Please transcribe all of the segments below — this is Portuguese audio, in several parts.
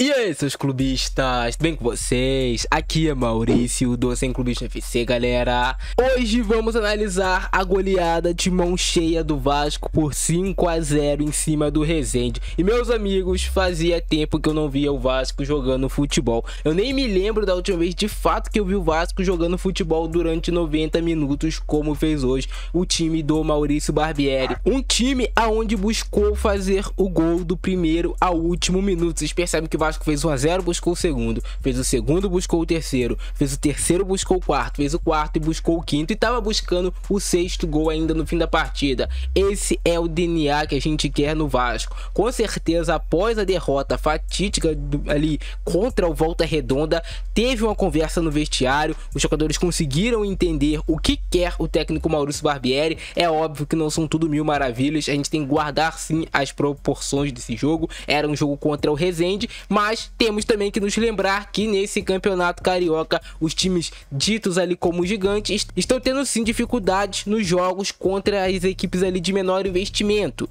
E aí, seus clubistas, tudo bem com vocês? Aqui é Maurício do Sem Clubista FC, galera. Hoje vamos analisar a goleada de mão cheia do Vasco por 5-0 em cima do Resende. E meus amigos, fazia tempo que eu não via o Vasco jogando futebol. Eu nem me lembro da última vez de fato que eu vi o Vasco jogando futebol durante 90 minutos como fez hoje o time do Maurício Barbieri. Um time aonde buscou fazer o gol do primeiro ao último minuto. Vocês percebem que o Vasco fez 1-0, buscou o segundo, fez o segundo, buscou o terceiro, fez o terceiro, buscou o quarto, fez o quarto e buscou o quinto, e tava buscando o sexto gol ainda no fim da partida. Esse é o DNA que a gente quer no Vasco. Com certeza, após a derrota fatídica ali contra o Volta Redonda, teve uma conversa no vestiário, os jogadores conseguiram entender o que quer o técnico Maurício Barbieri. É óbvio que não são tudo mil maravilhas, a gente tem que guardar sim as proporções desse jogo. Era um jogo contra o Resende, mas temos também que nos lembrar que nesse campeonato carioca, os times ditos ali como gigantes estão tendo sim dificuldades nos jogos contra as equipes ali de menor investimento.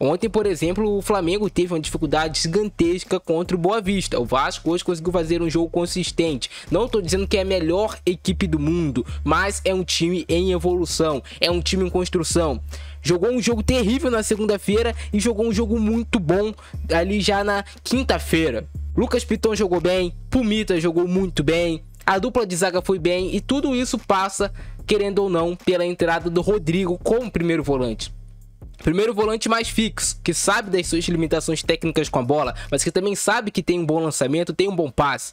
Ontem, por exemplo, o Flamengo teve uma dificuldade gigantesca contra o Boa Vista. O Vasco hoje conseguiu fazer um jogo consistente. Não estou dizendo que é a melhor equipe do mundo, mas é um time em evolução, é um time em construção. Jogou um jogo terrível na segunda-feira e jogou um jogo muito bom ali já na quinta-feira. Lucas Piton jogou bem, Pumita jogou muito bem, a dupla de zaga foi bem, e tudo isso passa, querendo ou não, pela entrada do Rodrigo como primeiro volante. Primeiro volante mais fixo, que sabe das suas limitações técnicas com a bola, mas que também sabe que tem um bom lançamento, tem um bom passe,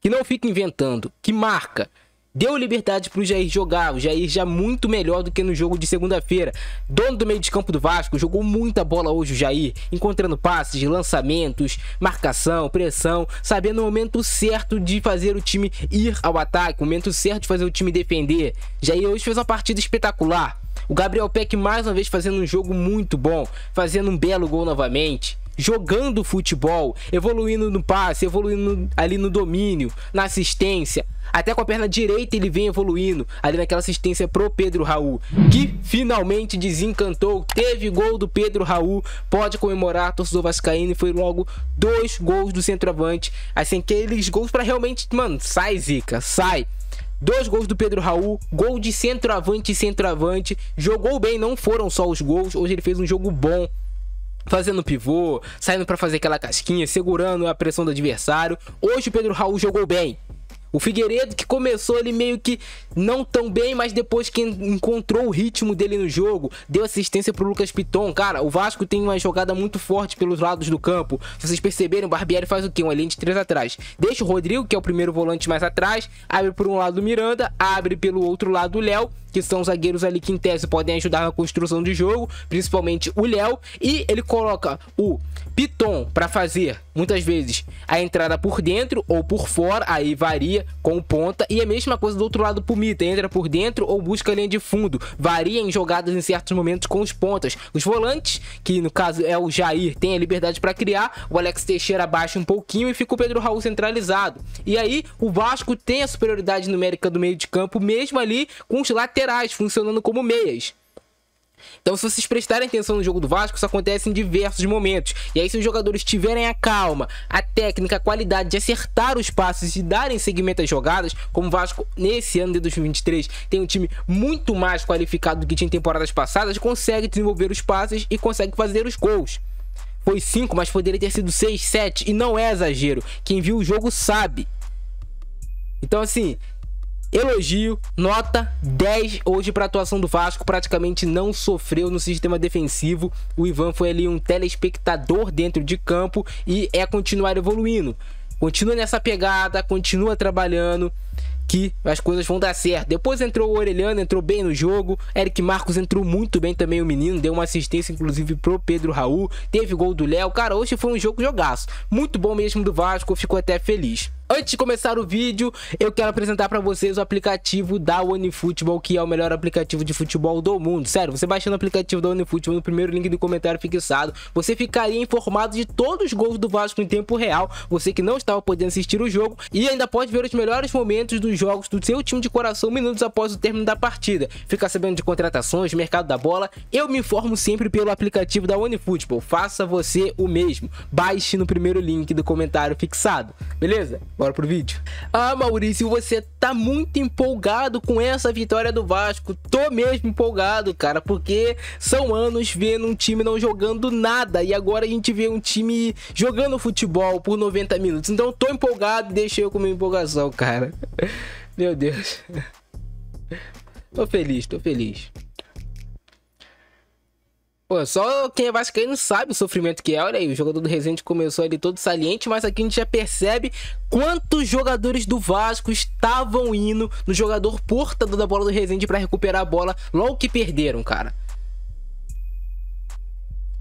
que não fica inventando, que marca. Deu liberdade para o Jair jogar, o Jair já muito melhor do que no jogo de segunda-feira. Dono do meio de campo do Vasco, jogou muita bola hoje o Jair, encontrando passes, lançamentos, marcação, pressão, sabendo o momento certo de fazer o time ir ao ataque, o momento certo de fazer o time defender. Jair hoje fez uma partida espetacular. O Gabriel Peck mais uma vez fazendo um jogo muito bom, fazendo um belo gol novamente, jogando futebol, evoluindo no passe, evoluindo ali no domínio, na assistência. Até com a perna direita ele vem evoluindo ali naquela assistência pro Pedro Raul, que finalmente desencantou. Teve gol do Pedro Raul, pode comemorar, torcedor vascaíno, e foi logo dois gols do centroavante, assim, aqueles gols para realmente, mano, sai zica, sai. Dois gols do Pedro Raul, gol de centroavante, jogou bem, não foram só os gols, hoje ele fez um jogo bom, fazendo pivô, saindo para fazer aquela casquinha, segurando a pressão do adversário. Hoje o Pedro Raul jogou bem. O Figueiredo, que começou ele meio que não tão bem, mas depois que encontrou o ritmo dele no jogo, deu assistência pro Lucas Piton. Cara, o Vasco tem uma jogada muito forte pelos lados do campo. Se vocês perceberem, o Barbieri faz o quê? Uma linha de três atrás. Deixa o Rodrigo, que é o primeiro volante, mais atrás, abre por um lado o Miranda, abre pelo outro lado o Léo, que são zagueiros ali que em tese podem ajudar na construção de jogo, principalmente o Léo, e ele coloca o Piton para fazer, muitas vezes, a entrada por dentro ou por fora, aí varia com ponta, e a mesma coisa do outro lado pro Pumita, entra por dentro ou busca a linha de fundo, varia em jogadas em certos momentos com os pontas. Os volantes, que no caso é o Jair, tem a liberdade para criar, o Alex Teixeira baixa um pouquinho e fica o Pedro Raul centralizado. E aí o Vasco tem a superioridade numérica do meio de campo, mesmo ali com os laterais funcionando como meias. Então, se vocês prestarem atenção no jogo do Vasco, isso acontece em diversos momentos. E aí, se os jogadores tiverem a calma, a técnica, a qualidade de acertar os passes e darem seguimento às jogadas, como o Vasco, nesse ano de 2023, tem um time muito mais qualificado do que tinha em temporadas passadas, consegue desenvolver os passes e consegue fazer os gols. Foi 5, mas poderia ter sido 6, 7, e não é exagero. Quem viu o jogo sabe. Então, assim, elogio, nota 10 hoje para a atuação do Vasco. Praticamente não sofreu no sistema defensivo. O Ivan foi ali um telespectador dentro de campo, e é continuar evoluindo. Continua nessa pegada, continua trabalhando, que as coisas vão dar certo. Depois entrou o Orelhano, entrou bem no jogo. Eric Marcos entrou muito bem também, o menino. Deu uma assistência, inclusive, pro Pedro Raul. Teve gol do Léo. Cara, hoje foi um jogo jogaço. Muito bom mesmo do Vasco, ficou até feliz. Antes de começar o vídeo, eu quero apresentar para vocês o aplicativo da OneFootball, que é o melhor aplicativo de futebol do mundo. Sério, você baixando o aplicativo da OneFootball no primeiro link do comentário fixado, você ficaria informado de todos os gols do Vasco em tempo real, você que não estava podendo assistir o jogo, e ainda pode ver os melhores momentos dos jogos do seu time de coração minutos após o término da partida, ficar sabendo de contratações, mercado da bola. Eu me informo sempre pelo aplicativo da OneFootball, faça você o mesmo, baixe no primeiro link do comentário fixado, beleza? Bora pro vídeo. Ah, Maurício, você tá muito empolgado com essa vitória do Vasco. Tô mesmo empolgado, cara, porque são anos vendo um time não jogando nada e agora a gente vê um time jogando futebol por 90 minutos. Então tô empolgado, deixa eu com minha empolgação, cara. Meu Deus. Tô feliz, tô feliz. Pô, só quem é vascaíno sabe o sofrimento que é. Olha aí, o jogador do Resende começou ali todo saliente, mas aqui a gente já percebe quantos jogadores do Vasco estavam indo no jogador portador da bola do Resende para recuperar a bola logo que perderam, cara.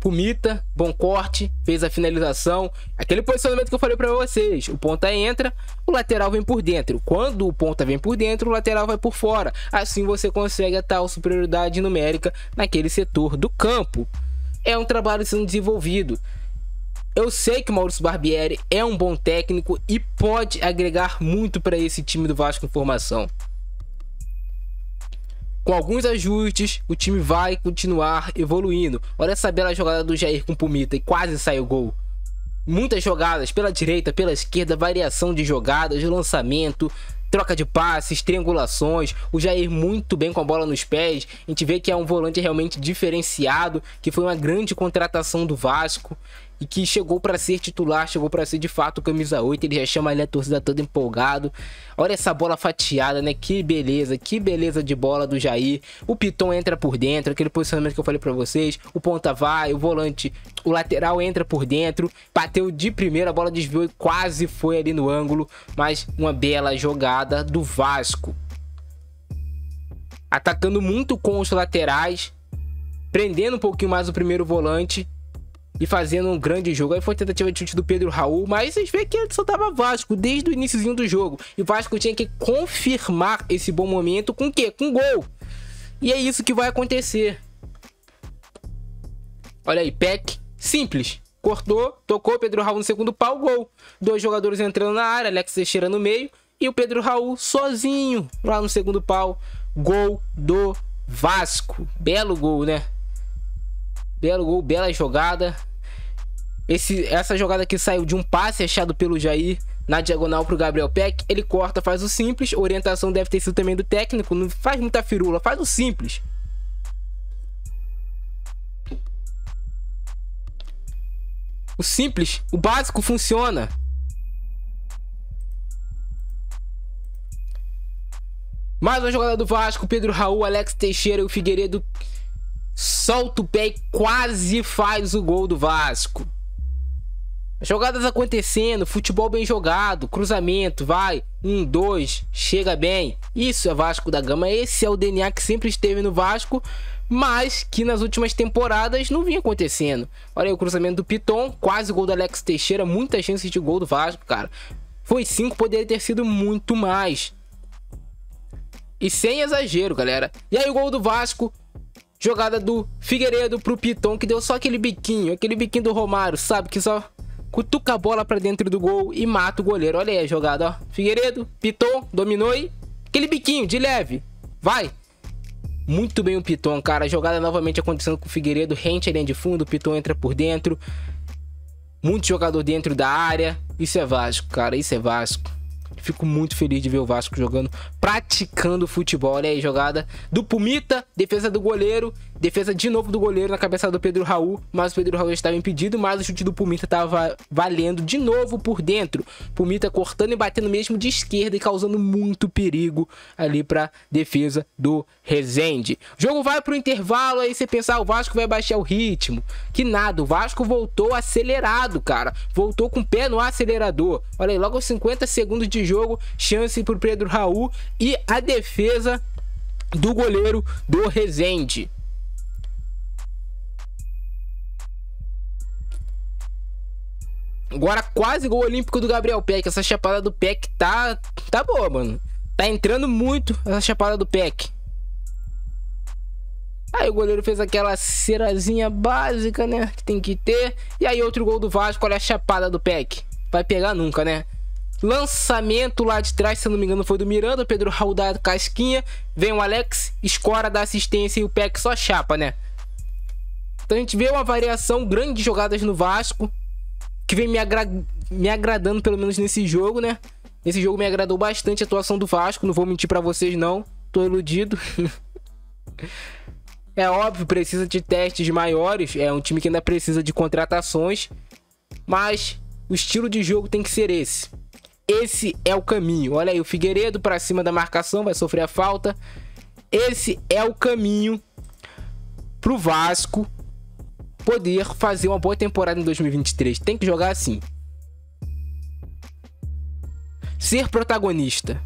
Pumita, bom corte, fez a finalização. Aquele posicionamento que eu falei pra vocês. O ponta entra, o lateral vem por dentro. Quando o ponta vem por dentro, o lateral vai por fora. Assim você consegue a tal superioridade numérica naquele setor do campo. É um trabalho sendo desenvolvido. Eu sei que o Maurício Barbieri é um bom técnico e pode agregar muito para esse time do Vasco em formação. Com alguns ajustes, o time vai continuar evoluindo. Olha essa bela jogada do Jair com Pumita e quase sai o gol. Muitas jogadas pela direita, pela esquerda, variação de jogadas, lançamento, troca de passes, triangulações. O Jair muito bem com a bola nos pés. A gente vê que é um volante realmente diferenciado, que foi uma grande contratação do Vasco e que chegou para ser titular, chegou para ser de fato camisa 8. Ele já chama ali a torcida toda empolgado. Olha essa bola fatiada, né? Que beleza de bola do Jair. O Piton entra por dentro, aquele posicionamento que eu falei para vocês. O ponta vai, o volante, o lateral entra por dentro. Bateu de primeira, a bola desviou e quase foi ali no ângulo, mas uma bela jogada do Vasco, atacando muito com os laterais, prendendo um pouquinho mais o primeiro volante e fazendo um grande jogo. Aí foi tentativa de chute do Pedro Raul, mas vocês veem que ele só tava Vasco desde o iniciozinho do jogo, e o Vasco tinha que confirmar esse bom momento com o quê? Com gol, e é isso que vai acontecer. Olha aí, Peck, simples, cortou, tocou, Pedro Raul no segundo pau, gol. Dois jogadores entrando na área, Alex Teixeira no meio e o Pedro Raul sozinho lá no segundo pau. Gol do Vasco. Belo gol, né? Belo gol, bela jogada. Essa jogada aqui saiu de um passe achado pelo Jair na diagonal pro Gabriel Peck. Ele corta, faz o simples. Orientação deve ter sido também do técnico. Não faz muita firula, faz o simples. O simples, o básico funciona. Mais uma jogada do Vasco, Pedro Raul, Alex Teixeira e o Figueiredo solta o pé e quase faz o gol do Vasco. Jogadas acontecendo, futebol bem jogado, cruzamento, vai, 1, 2, chega bem. Isso é Vasco da Gama, esse é o DNA que sempre esteve no Vasco, mas que nas últimas temporadas não vinha acontecendo. Olha aí o cruzamento do Piton, quase o gol do Alex Teixeira, muita chance de gol do Vasco, cara. Foi 5, poderia ter sido muito mais. E sem exagero, galera. E aí o gol do Vasco, jogada do Figueiredo pro Piton, que deu só aquele biquinho do Romário, sabe? Que só cutuca a bola pra dentro do gol e mata o goleiro. Olha aí a jogada, ó. Figueiredo, Piton, dominou e aquele biquinho de leve. Vai! Muito bem o Piton, cara. A jogada novamente acontecendo com o Figueiredo, rente a linha de fundo, o Piton entra por dentro. Muito jogador dentro da área. Isso é Vasco, cara, isso é Vasco. Fico muito feliz de ver o Vasco jogando, praticando futebol. Olha aí, jogada do Pumita, defesa do goleiro, defesa de novo do goleiro na cabeçada do Pedro Raul, mas o Pedro Raul estava impedido, mas o chute do Pumita estava valendo de novo por dentro. Pumita cortando e batendo mesmo de esquerda e causando muito perigo ali para defesa do Resende. O jogo vai para o intervalo, aí você pensar, o Vasco vai baixar o ritmo. Que nada, o Vasco voltou acelerado, cara. Voltou com o pé no acelerador. Olha aí, logo aos 50 segundos de jogo, chance para o Pedro Raul e a defesa do goleiro do Resende. Agora quase gol olímpico do Gabriel Peck. Essa chapada do Peck tá boa, mano. Tá entrando muito essa chapada do Peck. Aí o goleiro fez aquela cerazinha básica, né? Que tem que ter. E aí outro gol do Vasco. Olha a chapada do Peck. Vai pegar nunca, né? Lançamento lá de trás, se não me engano, foi do Miranda. Pedro Raul da casquinha. Vem o Alex, escora, dá assistência e o Peck só chapa, né? Então a gente vê uma variação grande de jogadas no Vasco, que vem me agradando, pelo menos nesse jogo, né? Esse jogo me agradou bastante a atuação do Vasco. Não vou mentir pra vocês, não. Tô iludido. É óbvio, precisa de testes maiores. É um time que ainda precisa de contratações. Mas o estilo de jogo tem que ser esse. Esse é o caminho. Olha aí o Figueiredo para cima da marcação. Vai sofrer a falta. Esse é o caminho pro Vasco poder fazer uma boa temporada em 2023. Tem que jogar assim. Ser protagonista.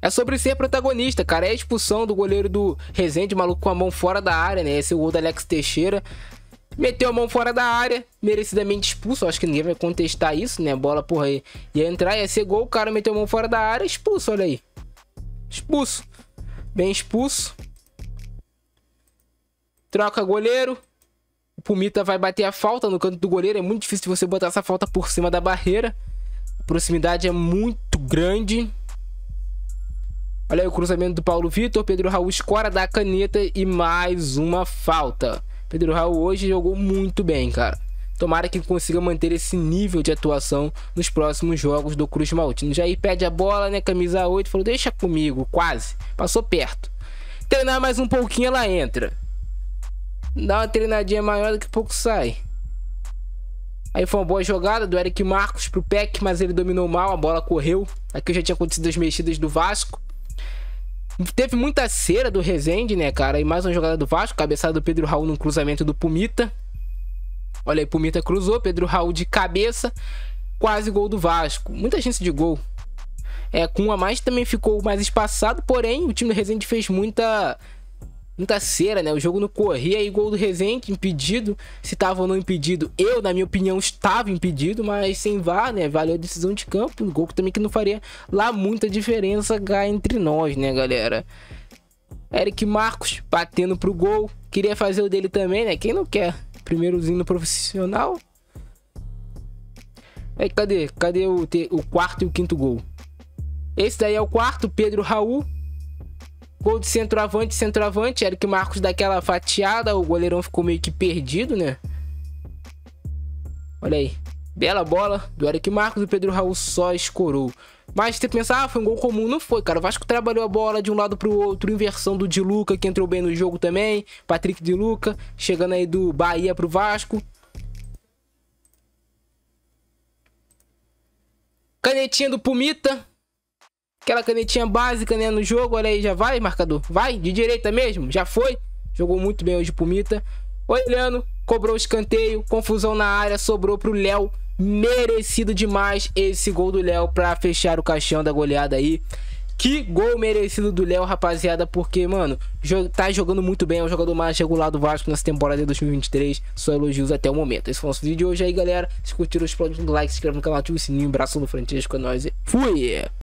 É sobre ser protagonista, cara. É a expulsão do goleiro do Resende, maluco, com a mão fora da área, né? Esse é o gol do Alex Teixeira. Meteu a mão fora da área, merecidamente expulso. Acho que ninguém vai contestar isso, né? Bola, porra, aí ia entrar, ia ser gol. O cara meteu a mão fora da área, expulso, olha aí. Expulso. Bem expulso. Troca goleiro. O Pumita vai bater a falta no canto do goleiro. É muito difícil você botar essa falta por cima da barreira. A proximidade é muito grande. Olha aí o cruzamento do Paulo Vitor. Pedro Raul escora, dá a caneta e mais uma falta. Pedro Raul hoje jogou muito bem, cara. Tomara que consiga manter esse nível de atuação nos próximos jogos do Cruz Maltino. Jair pede a bola, né? Camisa 8. Falou, deixa comigo. Quase. Passou perto. Treinar mais um pouquinho, ela entra. Dá uma treinadinha maior, daqui a pouco sai. Aí foi uma boa jogada do Eric Marcos pro Peck, mas ele dominou mal, a bola correu. Aqui já tinha acontecido as mexidas do Vasco. Teve muita cera do Resende, né, cara? E mais uma jogada do Vasco, cabeçada do Pedro Raul num cruzamento do Pumita. Olha aí, Pumita cruzou, Pedro Raul de cabeça. Quase gol do Vasco. Muita chance de gol. É, com um a mais também ficou mais espaçado, porém o time do Resende fez muita cera, né? O jogo não corria e gol do Resende, impedido. Se tava ou não impedido, eu, na minha opinião, estava impedido, mas sem VAR, né? Valeu a decisão de campo. Um gol também que não faria lá muita diferença cá entre nós, né, galera? Eric Marcos batendo pro gol. Queria fazer o dele também, né? Quem não quer? Primeirozinho no profissional. Aí, cadê? Cadê o quarto e o quinto gol? Esse daí é o quarto, Pedro Raul. Gol de centroavante, Eric Marcos dá aquela fatiada, o goleirão ficou meio que perdido, né? Olha aí, bela bola do Eric Marcos, o Pedro Raul só escorou. Mas você pensa, ah, foi um gol comum, não foi, cara. O Vasco trabalhou a bola de um lado pro outro, inversão do de Lucca, que entrou bem no jogo também, Patrick de Lucca, chegando aí do Bahia pro Vasco. Canetinha do Pumita. Aquela canetinha básica, né, no jogo. Olha aí, já vai, marcador. Vai, de direita mesmo. Já foi. Jogou muito bem hoje o Pumita. Orelhano cobrou o escanteio. Confusão na área. Sobrou pro Léo. Merecido demais esse gol do Léo pra fechar o caixão da goleada aí. Que gol merecido do Léo, rapaziada. Porque, mano, tá jogando muito bem. É o jogador mais regular do Vasco nessa temporada de 2023. Só elogios até o momento. Esse foi o nosso vídeo de hoje aí, galera. Se curtiram, explode no like, se inscreve no canal, ativa o sininho. Um abraço do Francesco, é nóis. Fui!